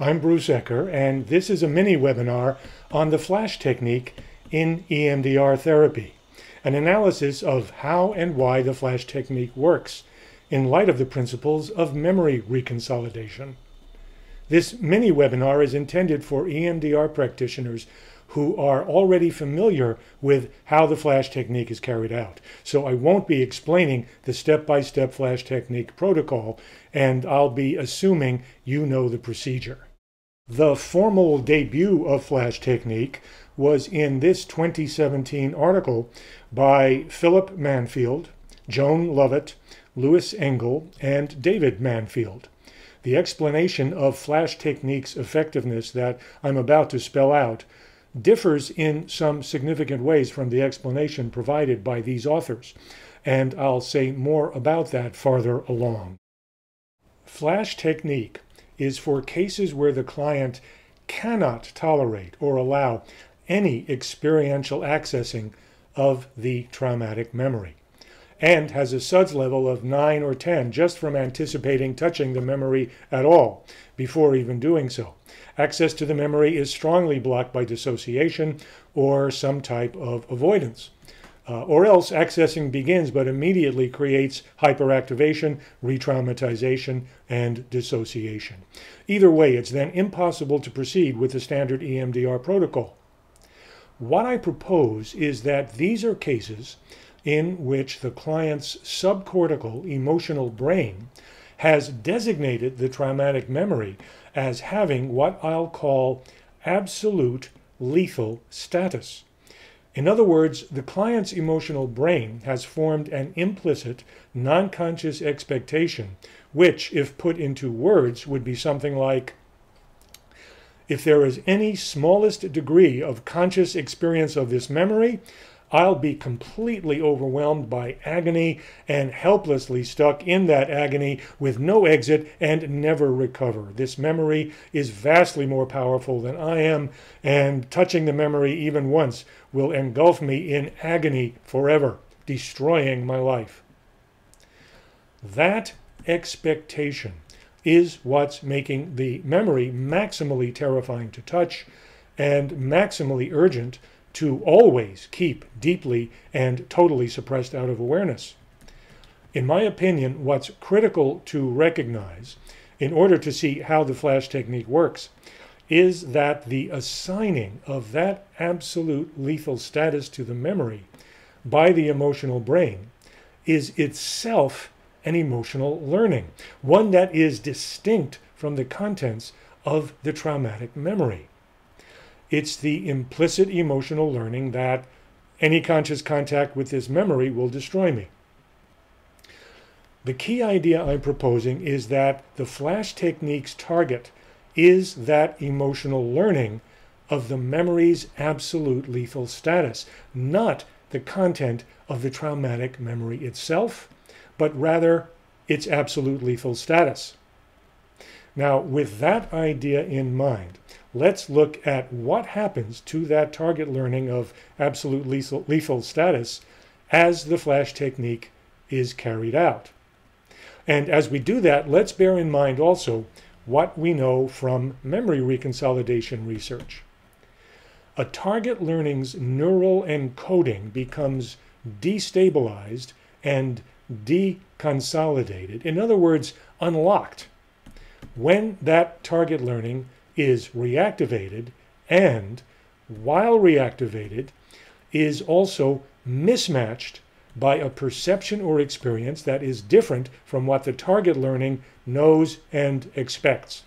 I'm Bruce Ecker, and this is a mini-webinar on the Flash Technique in EMDR therapy, an analysis of how and why the Flash Technique works in light of the principles of memory reconsolidation. This mini-webinar is intended for EMDR practitioners who are already familiar with how the Flash Technique is carried out. So I won't be explaining the step-by-step Flash Technique protocol, and I'll be assuming you know the procedure. The formal debut of Flash Technique was in this 2017 article by Philip Manfield, Joan Lovett, Lewis Engel, and David Manfield. The explanation of Flash Technique's effectiveness that I'm about to spell out differs in some significant ways from the explanation provided by these authors, and I'll say more about that farther along. Flash Technique is for cases where the client cannot tolerate or allow any experiential accessing of the traumatic memory, and has a SUDS level of 9 or 10 just from anticipating touching the memory at all before even doing so. Access to the memory is strongly blocked by dissociation or some type of avoidance. Or else accessing begins but immediately creates hyperactivation, re-traumatization, and dissociation. Either way, it's then impossible to proceed with the standard EMDR protocol. What I propose is that these are cases in which the client's subcortical emotional brain has designated the traumatic memory as having what I'll call absolute lethal status. In other words, the client's emotional brain has formed an implicit, non-conscious expectation, which, if put into words, would be something like, if there is any smallest degree of conscious experience of this memory, I'll be completely overwhelmed by agony and helplessly stuck in that agony with no exit and never recover. This memory is vastly more powerful than I am, and touching the memory even once will engulf me in agony forever, destroying my life. That expectation is what's making the memory maximally terrifying to touch and maximally urgent to always keep deeply and totally suppressed out of awareness. In my opinion, what's critical to recognize in order to see how the Flash Technique works is that the assigning of that absolute lethal status to the memory by the emotional brain is itself an emotional learning, one that is distinct from the contents of the traumatic memory. It's the implicit emotional learning that any conscious contact with this memory will destroy me. The key idea I'm proposing is that the Flash Technique's target is that emotional learning of the memory's absolute lethal status, not the content of the traumatic memory itself, but rather its absolute lethal status. Now, with that idea in mind, let's look at what happens to that target learning of absolute lethal status as the Flash Technique is carried out. And as we do that, let's bear in mind also what we know from memory reconsolidation research. A target learning's neural encoding becomes destabilized and deconsolidated, in other words, unlocked, when that target learning is reactivated and, while reactivated, is also mismatched by a perception or experience that is different from what the target learning knows and expects.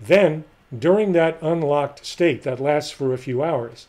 Then, during that unlocked state that lasts for a few hours,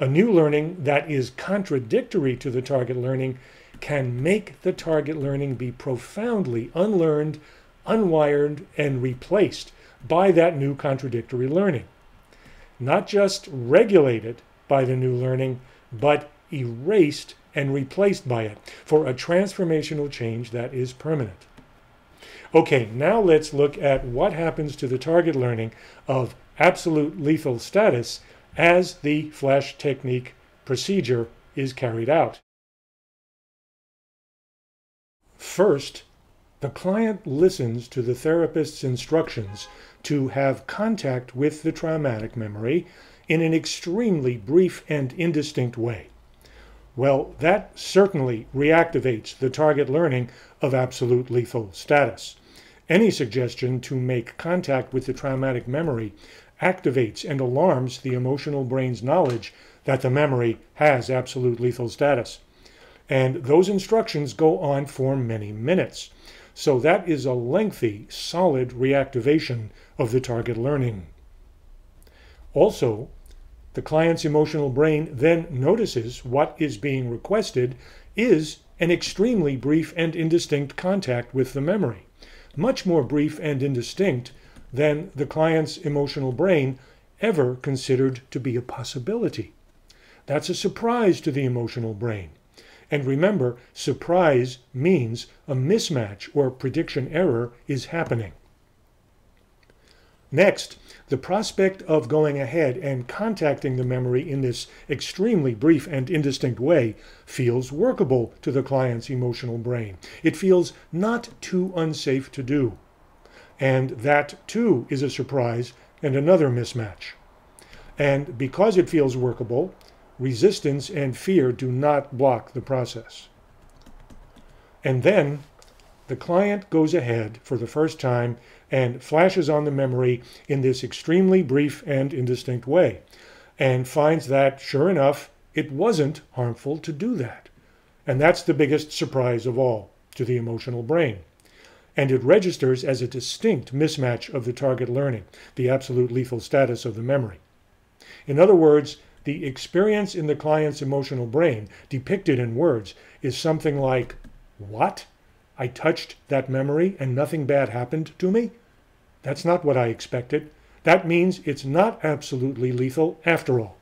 a new learning that is contradictory to the target learning can make the target learning be profoundly unlearned, unwired, and replaced by that new contradictory learning. Not just regulated by the new learning, but erased and replaced by it for a transformational change that is permanent. Okay, now let's look at what happens to the target learning of absolute lethal status as the Flash Technique procedure is carried out. First, the client listens to the therapist's instructions to have contact with the traumatic memory in an extremely brief and indistinct way. Well, that certainly reactivates the target learning of absolute lethal status. Any suggestion to make contact with the traumatic memory activates and alarms the emotional brain's knowledge that the memory has absolute lethal status. And those instructions go on for many minutes. So that is a lengthy, solid reactivation of the target learning. Also, the client's emotional brain then notices what is being requested is an extremely brief and indistinct contact with the memory, much more brief and indistinct than the client's emotional brain ever considered to be a possibility. That's a surprise to the emotional brain. And remember, surprise means a mismatch or prediction error is happening. Next, the prospect of going ahead and contacting the memory in this extremely brief and indistinct way feels workable to the client's emotional brain. It feels not too unsafe to do. And that, too, is a surprise and another mismatch. And because it feels workable, resistance and fear do not block the process. And then, the client goes ahead for the first time and flashes on the memory in this extremely brief and indistinct way, and finds that, sure enough, it wasn't harmful to do that. And that's the biggest surprise of all to the emotional brain. And it registers as a distinct mismatch of the target learning, the absolute lethal status of the memory. In other words, the experience in the client's emotional brain, depicted in words, is something like, what? I touched that memory and nothing bad happened to me? That's not what I expected. That means it's not absolutely lethal after all.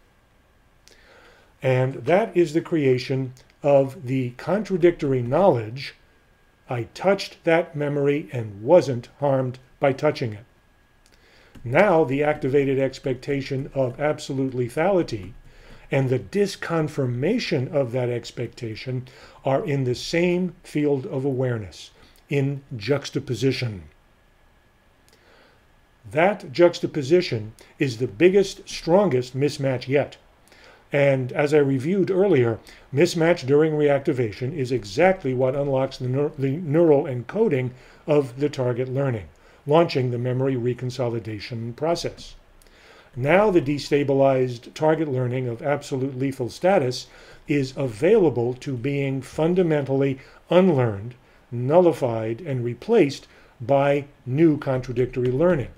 And that is the creation of the contradictory knowledge, I touched that memory and wasn't harmed by touching it. Now the activated expectation of absolute lethality and the disconfirmation of that expectation are in the same field of awareness, in juxtaposition. That juxtaposition is the biggest, strongest mismatch yet. And as I reviewed earlier, mismatch during reactivation is exactly what unlocks the neural encoding of the target learning, launching the memory reconsolidation process. Now the destabilized target learning of absolute lethal status is available to being fundamentally unlearned, nullified, and replaced by new contradictory learning.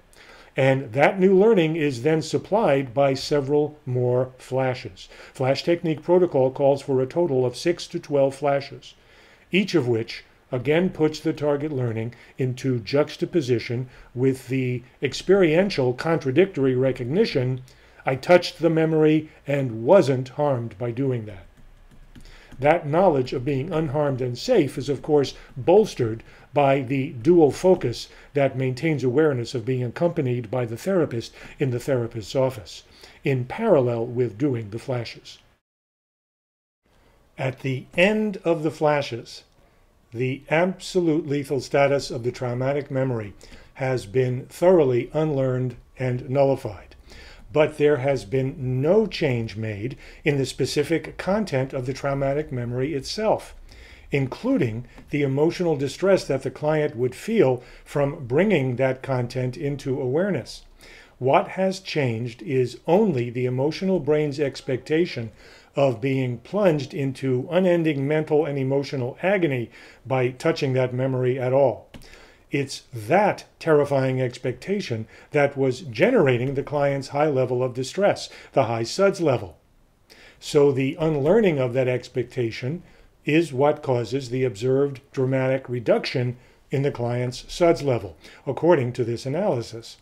And that new learning is then supplied by several more flashes. Flash Technique protocol calls for a total of 6 to 12 flashes, each of which again puts the target learning into juxtaposition with the experiential contradictory recognition, I touched the memory and wasn't harmed by doing that. That knowledge of being unharmed and safe is, of course, bolstered by the dual focus that maintains awareness of being accompanied by the therapist in the therapist's office, in parallel with doing the flashes. At the end of the flashes, the absolute lethal status of the traumatic memory has been thoroughly unlearned and nullified. But there has been no change made in the specific content of the traumatic memory itself, including the emotional distress that the client would feel from bringing that content into awareness. What has changed is only the emotional brain's expectation of being plunged into unending mental and emotional agony by touching that memory at all. It's that terrifying expectation that was generating the client's high level of distress, the high SUDS level. So the unlearning of that expectation is what causes the observed dramatic reduction in the client's SUDS level, according to this analysis.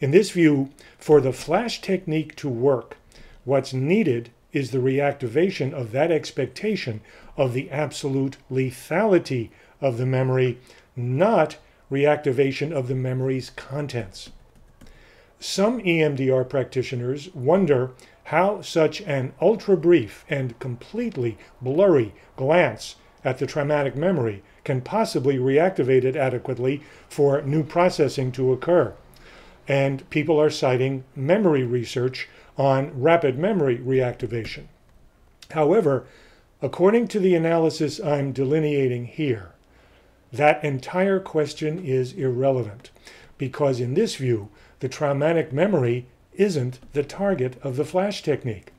In this view, for the Flash Technique to work, what's needed is the reactivation of that expectation of the absolute lethality of the memory, not reactivation of the memory's contents. Some EMDR practitioners wonder how such an ultra-brief and completely blurry glance at the traumatic memory can possibly reactivate it adequately for new processing to occur. and people are citing memory research on rapid memory reactivation. However, according to the analysis I'm delineating here, that entire question is irrelevant, because in this view, the traumatic memory isn't the target of the Flash technique.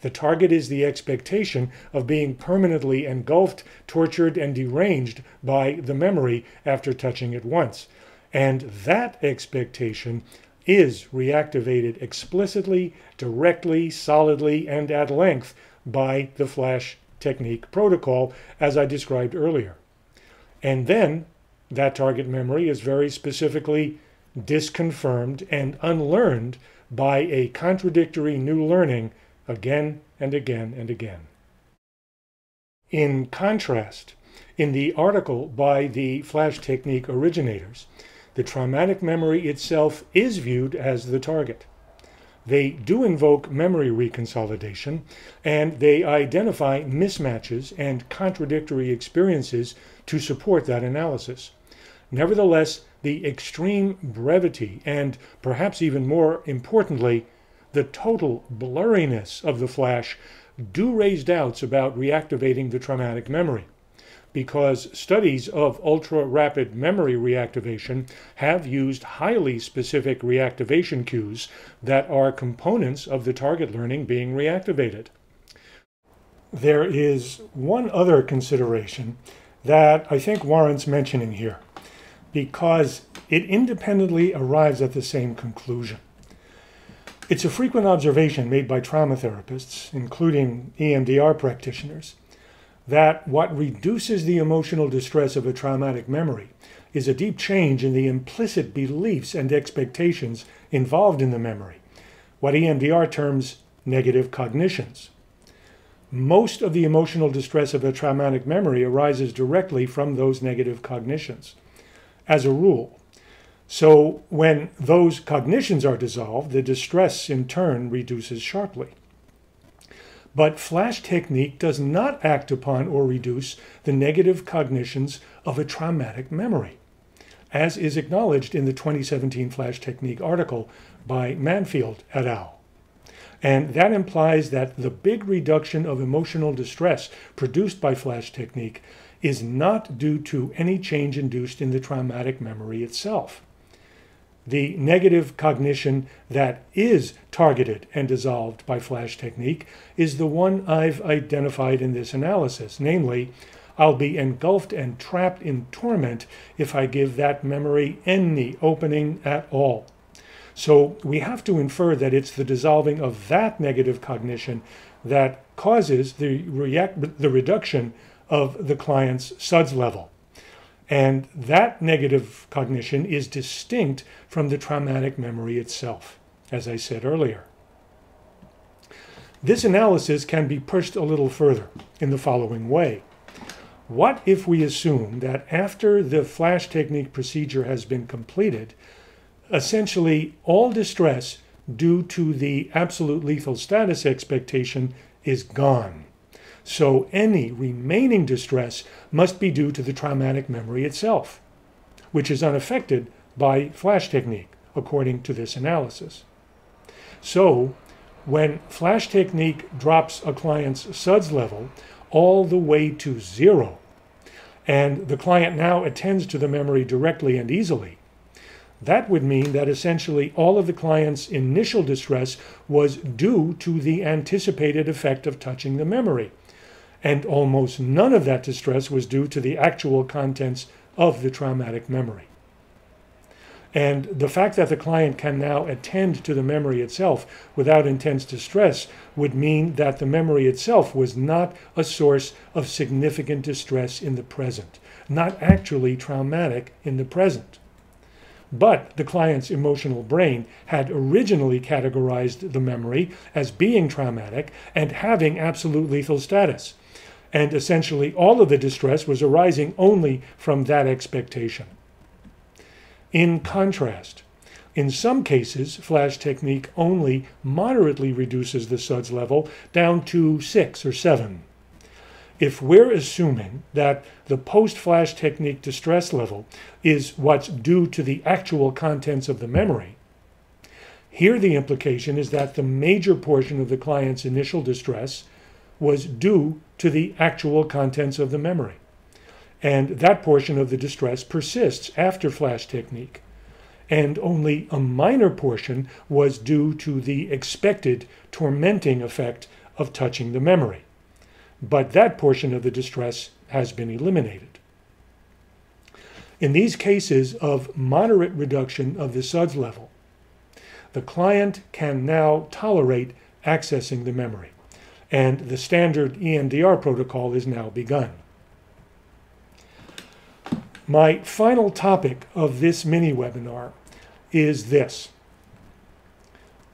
The target is the expectation of being permanently engulfed, tortured, and deranged by the memory after touching it once. And that expectation is reactivated explicitly, directly, solidly, and at length by the Flash technique protocol, as I described earlier. And then that target memory is very specifically disconfirmed and unlearned by a contradictory new learning again and again and again. In contrast, in the article by the Flash technique originators, the traumatic memory itself is viewed as the target. They do invoke memory reconsolidation, and they identify mismatches and contradictory experiences to support that analysis. Nevertheless, the extreme brevity and, perhaps even more importantly, the total blurriness of the Flash do raise doubts about reactivating the traumatic memory, because studies of ultra-rapid memory reactivation have used highly specific reactivation cues that are components of the target learning being reactivated. There is one other consideration that I think warrants mentioning here, because it independently arrives at the same conclusion. It's a frequent observation made by trauma therapists, including EMDR practitioners, that what reduces the emotional distress of a traumatic memory is a deep change in the implicit beliefs and expectations involved in the memory, what EMDR terms negative cognitions. Most of the emotional distress of a traumatic memory arises directly from those negative cognitions, as a rule. So when those cognitions are dissolved, the distress in turn reduces sharply. But Flash technique does not act upon or reduce the negative cognitions of a traumatic memory, as is acknowledged in the 2017 Flash technique article by Manfield et al. And that implies that the big reduction of emotional distress produced by Flash technique is not due to any change induced in the traumatic memory itself. The negative cognition that is targeted and dissolved by Flash technique is the one I've identified in this analysis, namely, I'll be engulfed and trapped in torment if I give that memory any opening at all. So we have to infer that it's the dissolving of that negative cognition that causes the reduction of the client's SUDS level. And that negative cognition is distinct from the traumatic memory itself, as I said earlier. This analysis can be pushed a little further in the following way. What if we assume that after the Flash technique procedure has been completed, essentially all distress due to the absolute lethal status expectation is gone? So any remaining distress must be due to the traumatic memory itself, which is unaffected by Flash technique, according to this analysis. So when Flash technique drops a client's SUDS level all the way to zero, and the client now attends to the memory directly and easily, that would mean that essentially all of the client's initial distress was due to the anticipated effect of touching the memory, and almost none of that distress was due to the actual contents of the traumatic memory. And the fact that the client can now attend to the memory itself without intense distress would mean that the memory itself was not a source of significant distress in the present, not actually traumatic in the present. But the client's emotional brain had originally categorized the memory as being traumatic and having absolute lethal status. And essentially all of the distress was arising only from that expectation. In contrast, in some cases, Flash technique only moderately reduces the SUDS level down to 6 or 7. If we're assuming that the post-Flash technique distress level is what's due to the actual contents of the memory, Here the implication is that the major portion of the client's initial distress was due to the actual contents of the memory. And that portion of the distress persists after flash technique. And only a minor portion was due to the expected tormenting effect of touching the memory. But that portion of the distress has been eliminated. In these cases of moderate reduction of the SUDS level, the client can now tolerate accessing the memory, and the standard EMDR protocol is now begun. My final topic of this mini-webinar is this.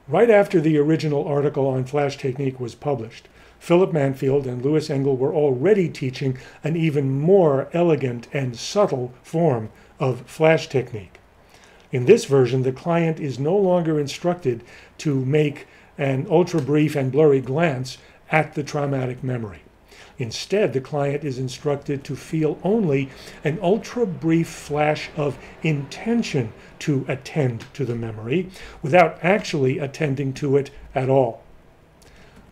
Right after the original article on Flash Technique was published, Philip Manfield and Lewis Engel were already teaching an even more elegant and subtle form of Flash Technique. In this version, the client is no longer instructed to make an ultra-brief and blurry glance at the traumatic memory. Instead, the client is instructed to feel only an ultra-brief flash of intention to attend to the memory without actually attending to it at all.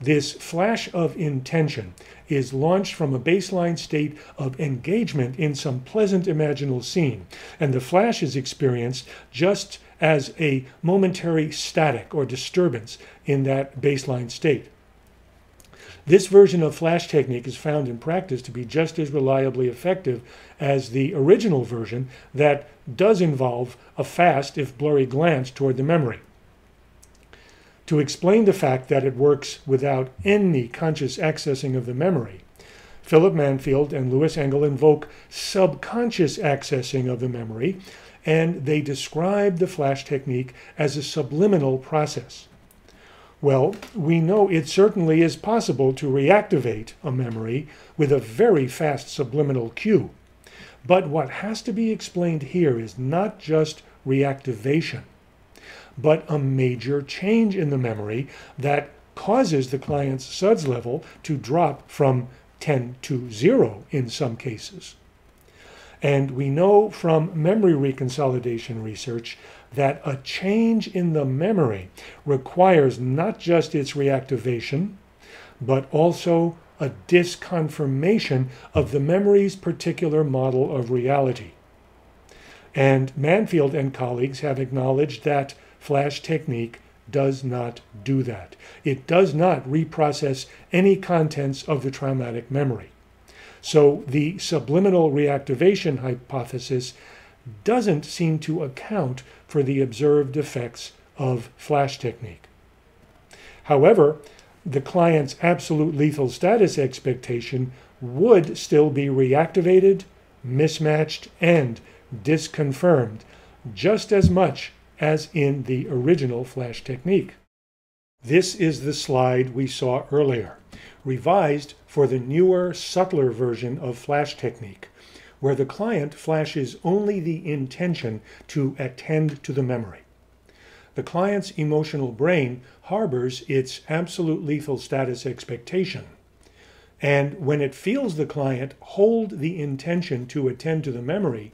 This flash of intention is launched from a baseline state of engagement in some pleasant imaginal scene, and the flash is experienced just as a momentary static or disturbance in that baseline state. This version of flash technique is found in practice to be just as reliably effective as the original version that does involve a fast, if blurry, glance toward the memory. To explain the fact that it works without any conscious accessing of the memory, Philip Manfield and Lewis Engel invoke subconscious accessing of the memory, and they describe the flash technique as a subliminal process. Well, we know it certainly is possible to reactivate a memory with a very fast subliminal cue. But what has to be explained here is not just reactivation, but a major change in the memory that causes the client's SUDS level to drop from 10 to 0 in some cases. And we know from memory reconsolidation research that a change in the memory requires not just its reactivation, but also a disconfirmation of the memory's particular model of reality. And Manfield and colleagues have acknowledged that flash technique does not do that. It does not reprocess any contents of the traumatic memory. So the subliminal reactivation hypothesis doesn't seem to account for the observed effects of flash technique. However, the client's absolute lethal status expectation would still be reactivated, mismatched, and disconfirmed just as much as in the original flash technique. This is the slide we saw earlier, revised for the newer, subtler version of flash technique, where the client flashes only the intention to attend to the memory. The client's emotional brain harbors its absolute lethal status expectation, and when it feels the client hold the intention to attend to the memory,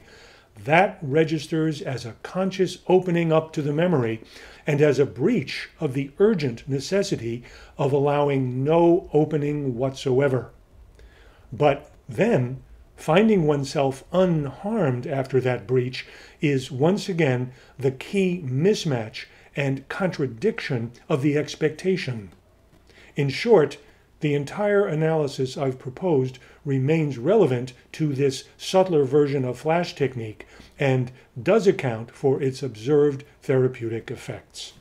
that registers as a conscious opening up to the memory and as a breach of the urgent necessity of allowing no opening whatsoever. But then, finding oneself unharmed after that breach is once again the key mismatch and contradiction of the expectation. In short, the entire analysis I've proposed remains relevant to this subtler version of flash technique and does account for its observed therapeutic effects.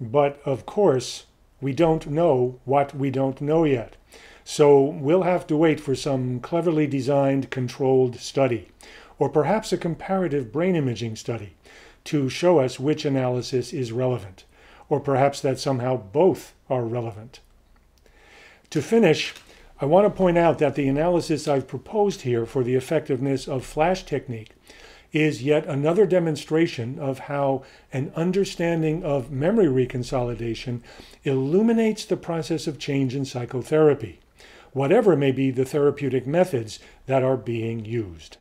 But of course, we don't know what we don't know yet, so we'll have to wait for some cleverly designed controlled study, or perhaps a comparative brain imaging study, to show us which analysis is relevant, or perhaps that somehow both are relevant. To finish, I want to point out that the analysis I've proposed here for the effectiveness of flash technique is yet another demonstration of how an understanding of memory reconsolidation illuminates the process of change in psychotherapy, whatever may be the therapeutic methods that are being used.